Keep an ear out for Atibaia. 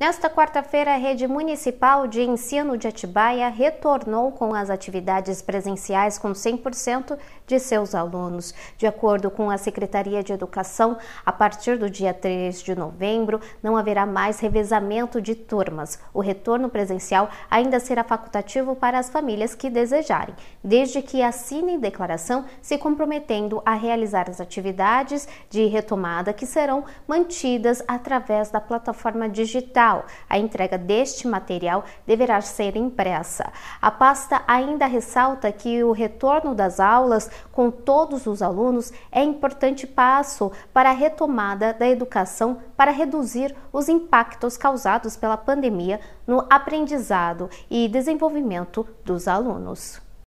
Nesta quarta-feira, a Rede Municipal de Ensino de Atibaia retornou com as atividades presenciais com 100% de seus alunos. De acordo com a Secretaria de Educação, a partir do dia 3 de novembro, não haverá mais revezamento de turmas. O retorno presencial ainda será facultativo para as famílias que desejarem, desde que assinem declaração se comprometendo a realizar as atividades de retomada que serão mantidas através da plataforma digital. A entrega deste material deverá ser impressa. A pasta ainda ressalta que o retorno das aulas com todos os alunos é importante passo para a retomada da educação para reduzir os impactos causados pela pandemia no aprendizado e desenvolvimento dos alunos.